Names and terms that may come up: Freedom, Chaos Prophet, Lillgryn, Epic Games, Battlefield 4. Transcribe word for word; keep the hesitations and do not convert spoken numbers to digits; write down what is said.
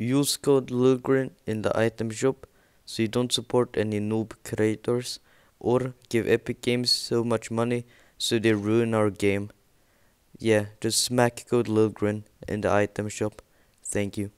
Use code Lillgryn in the item shop so you don't support any noob creators or give Epic Games so much money so they ruin our game. Yeah, just smack code Lillgryn in the item shop. Thank you.